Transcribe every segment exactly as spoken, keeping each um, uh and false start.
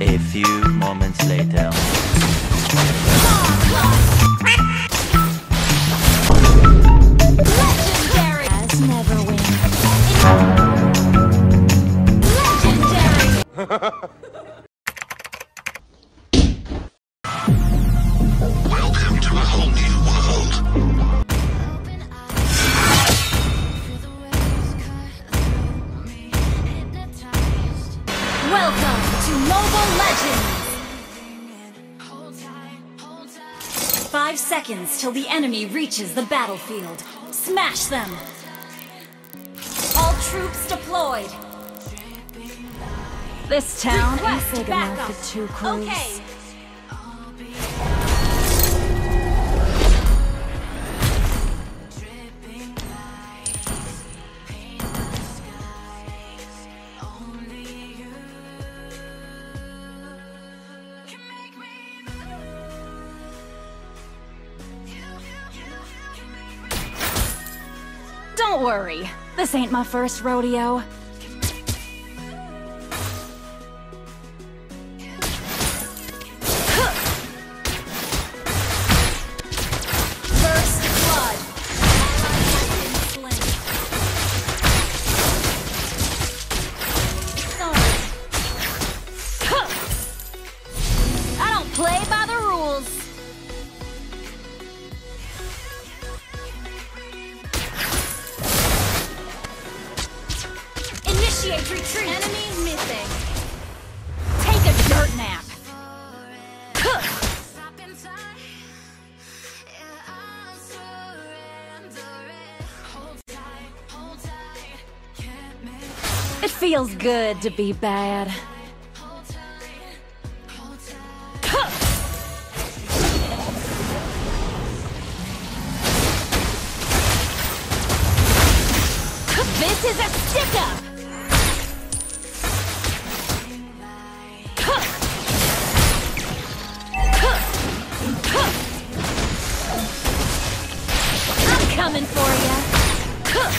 A few moments later. Legendary! As never win. Legendary! Five seconds till the enemy reaches the battlefield. Smash them! All troops deployed! This town is big enough for two crews. Okay. Don't worry, this ain't my first rodeo. First blood. I don't play by the rules. Retreat. Enemy missing. Take a dirt nap. It feels good to be bad. This is a stick-up. Coming for ya. Cook.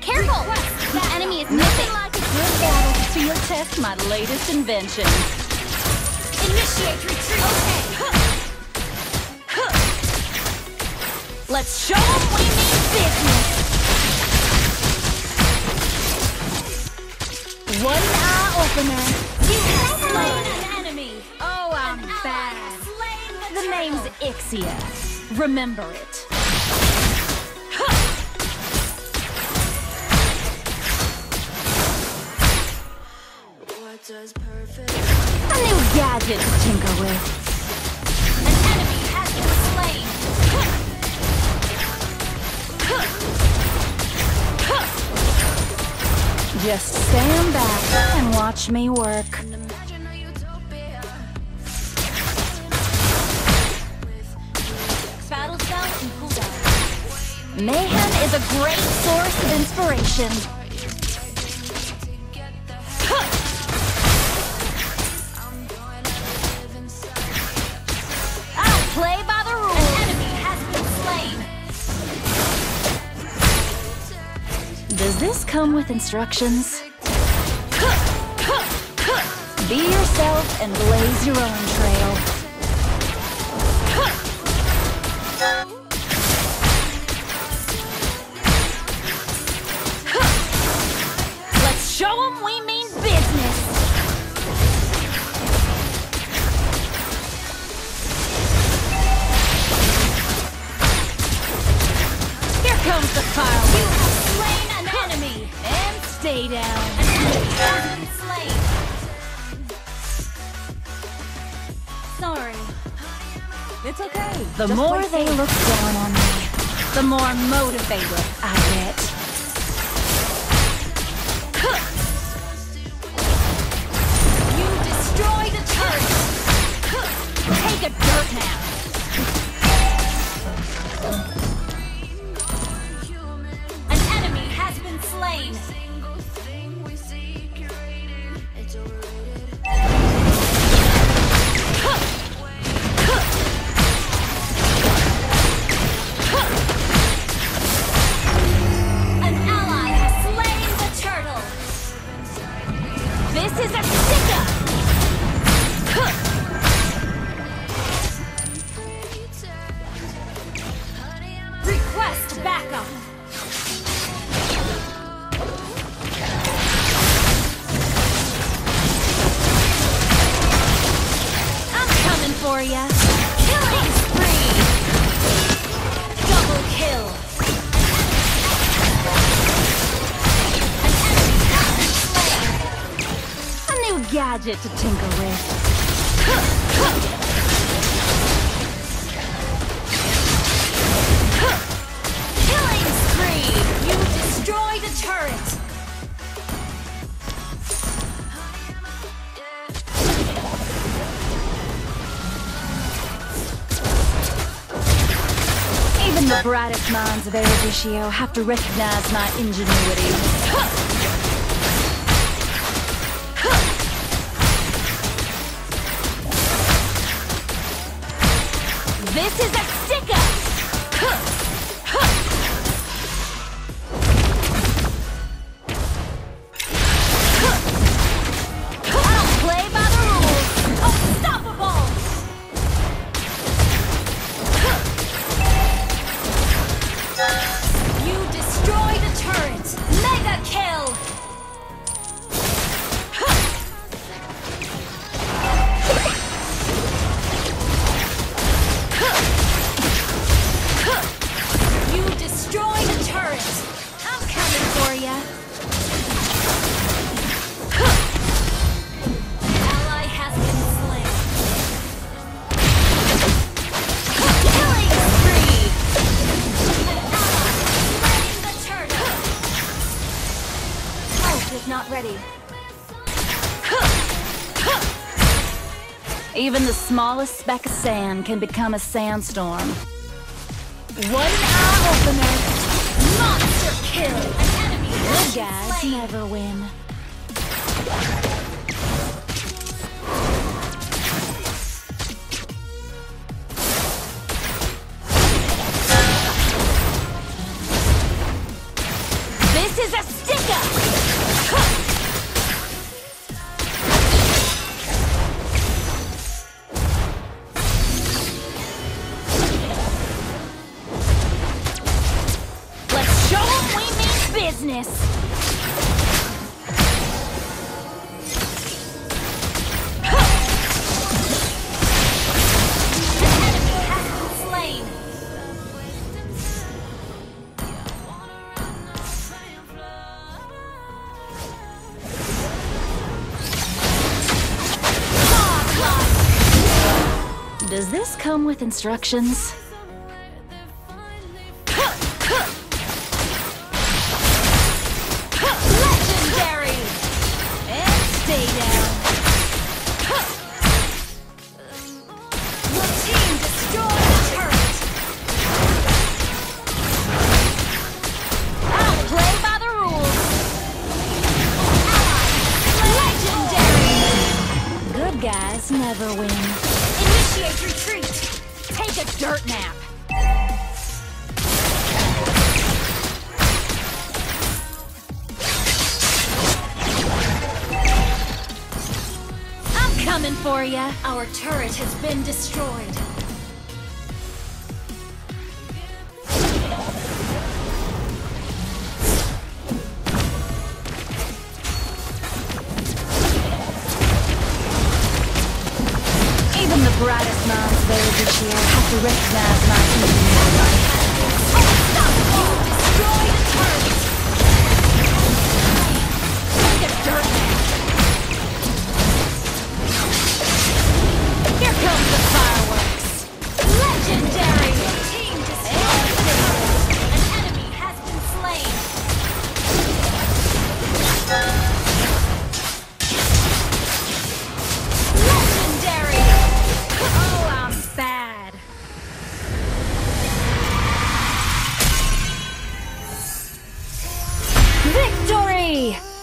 Careful! The enemy is missing. Nothing like a good battle to your test my latest invention. Initiate retreat. Okay. Cook. Cook. Let's show them we mean business. One eye opener. You have slain an enemy. Oh, I'm an bad. The, the name's Ixia. Remember it. What does perfect? A new gadget to tinker with. An enemy has been slain. Just stand back and watch me work. Mayhem is a great source of inspiration. I don't play by the rules. An enemy has been slain. Does this come with instructions? Be yourself and blaze your own trail. Let's show them we mean business. Here comes the fire. You have slain an enemy. And stay down. An enemy has been slain. Sorry. It's okay. The Just more they look down on me, the more motivated I get. You destroy the turret. Take a dirt nap. An enemy has been slain. Huh! gadget to tinker with. The brightest minds of Eruditio have to recognize my ingenuity. This is a stick-up! I don't play by the rules! Unstoppable! Not ready. Even the smallest speck of sand can become a sandstorm. One eye opener. Monster kill. An enemy. Good guys slain. Never win. This is a stick-up. Business. The enemy has been slain. Does this come with instructions? Guys never win. Initiate retreat. Take a dirt nap. I'm coming for ya. Our turret has been destroyed. Brightest minds of Eruditio have to recognize my ingenuity. Unstoppable! Destroy the target! Take a dirt nap! Here comes the fireworks! Legendary! Team destroyed! An enemy has been slain! Victory!